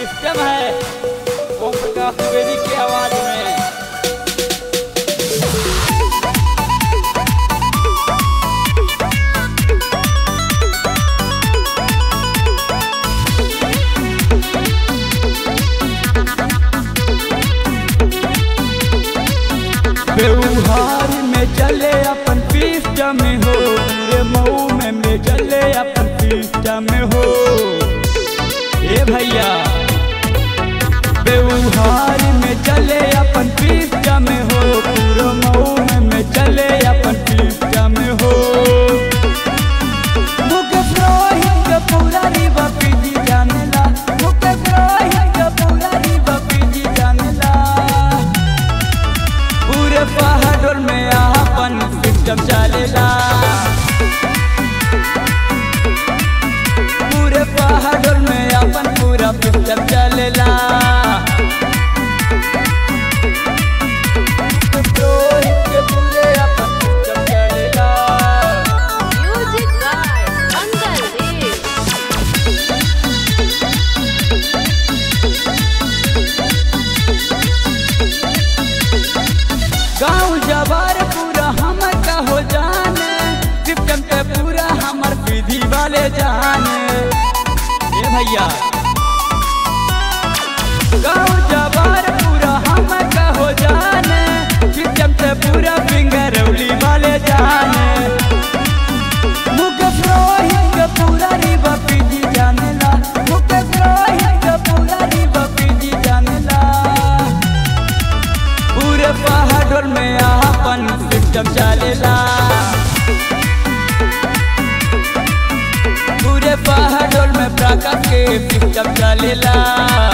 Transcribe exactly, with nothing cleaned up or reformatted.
System है ओम प्रकाश द्विवेदी की आवाज में। बेउहार में चले अपन सिस्टम हो, ये मऊ में चले अपन सिस्टम हो। ए भैया बेउहार में चले अपन सिस्टम हो, पूरे मऊ में चले अपन सिस्टम हो। पहाड़ों में अपन सिस्टम चलेला, पूरे पहाड़ों में अपन पूरा सिस्टम चलेला। गाँव जवार पूरा हम का हो जाने, सिस्टम पे पूरा हमार विधि वाले जाने। ए भैया गाँव जवार पूरा हम का हो जाने, सिस्टम पे पूरा फिंगर उली वाले जाने। पूरा रिवा पीजी जाने ला, पूरा रिवा पीजी जाने ला। पूरे पहाड़ में अपन सिस्टम चलेला, पूरे पहाड़ में प्रकाश के सिस्टम चलेला।